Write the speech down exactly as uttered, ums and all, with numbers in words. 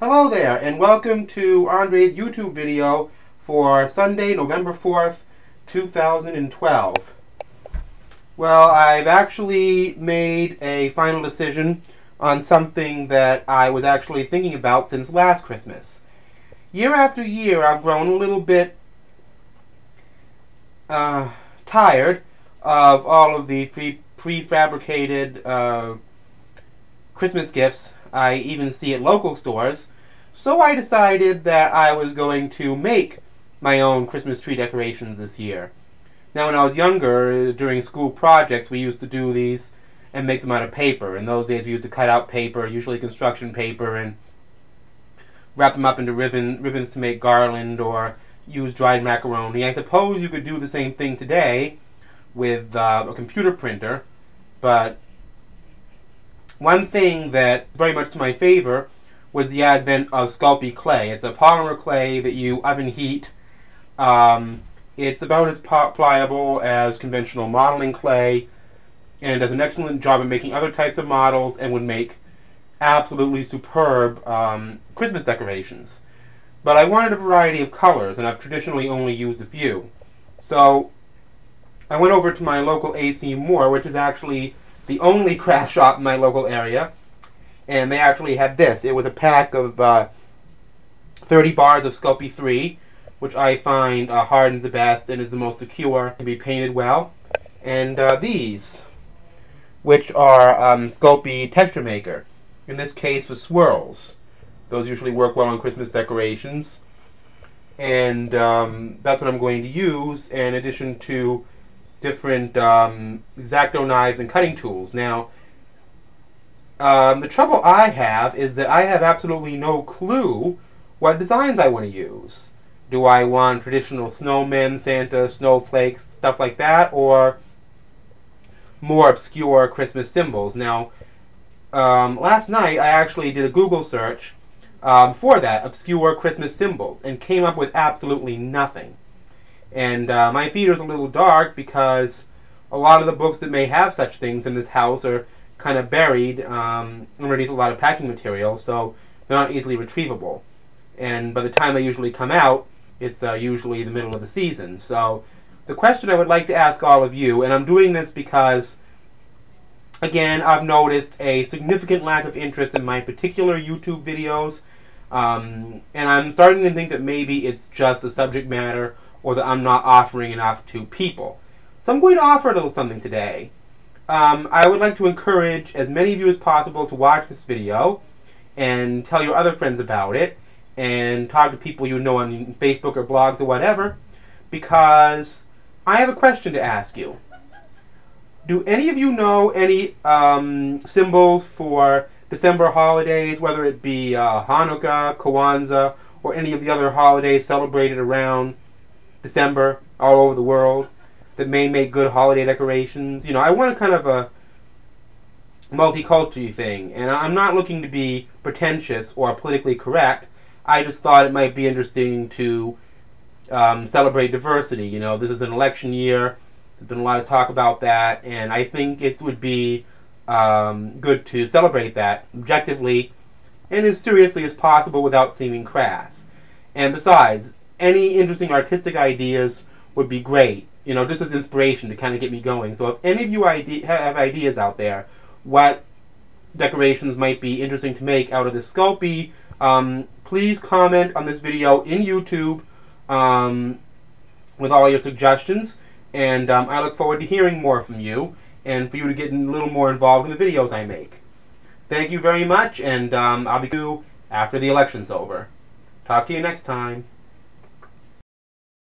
Hello there, and welcome to Andre's YouTube video for Sunday, November fourth, two thousand twelve. Well, I've actually made a final decision on something that I was actually thinking about since last Christmas. Year after year, I've grown a little bit uh, tired of all of the pre prefabricated uh, Christmas gifts I even see at local stores, so I decided that I was going to make my own Christmas tree decorations this year. Now, when I was younger, during school projects, we used to do these and make them out of paper. In those days, we used to cut out paper, usually construction paper, and wrap them up into ribbon, ribbons to make garland, or use dried macaroni. I suppose you could do the same thing today with uh, a computer printer, but one thing that very much to my favor was the advent of Sculpey clay. It's a polymer clay that you oven heat. Um, it's about as pliable as conventional modeling clay, and does an excellent job of making other types of models, and would make absolutely superb um, Christmas decorations. But I wanted a variety of colors, and I've traditionally only used a few. So I went over to my local A C Moore, which is actually the only craft shop in my local area, and they actually had this. It was a pack of uh, thirty bars of Sculpey three, which I find uh, hardens the best and is the most secure, can be painted well, and uh, these, which are um, Sculpey Texture Maker, in this case for swirls. Those usually work well on Christmas decorations, and um, that's what I'm going to use in addition to different um, X-Acto knives and cutting tools. Now, um, the trouble I have is that I have absolutely no clue what designs I want to use. Do I want traditional snowmen, Santa, snowflakes, stuff like that, or more obscure Christmas symbols? Now, um, last night I actually did a Google search um, for that, obscure Christmas symbols, and came up with absolutely nothing. And uh, my feeder's a little dark because a lot of the books that may have such things in this house are kind of buried um, underneath a lot of packing material, so they're not easily retrievable. And by the time they usually come out, it's uh, usually the middle of the season. So the question I would like to ask all of you, and I'm doing this because, again, I've noticed a significant lack of interest in my particular YouTube videos, um, and I'm starting to think that maybe it's just the subject matter, or that I'm not offering enough to people. So I'm going to offer a little something today. Um, I would like to encourage as many of you as possible to watch this video and tell your other friends about it and talk to people you know on Facebook or blogs or whatever, because I have a question to ask you. Do any of you know any um, symbols for December holidays, whether it be uh, Hanukkah, Kwanzaa, or any of the other holidays celebrated around December all over the world that may make good holiday decorations? You know, I want a kind of a multicultural thing, and I'm not looking to be pretentious or politically correct. I just thought it might be interesting to um, celebrate diversity. You know, this is an election year. There's been a lot of talk about that, and I think it would be um, good to celebrate that objectively and as seriously as possible without seeming crass. And besides, any interesting artistic ideas would be great, you know, just as inspiration to kind of get me going. So if any of you ide have ideas out there, what decorations might be interesting to make out of this Sculpey, um, please comment on this video in YouTube um, with all your suggestions, and um, I look forward to hearing more from you and for you to get a little more involved in the videos I make. Thank you very much, and um, I'll be back after the election's over. Talk to you next time.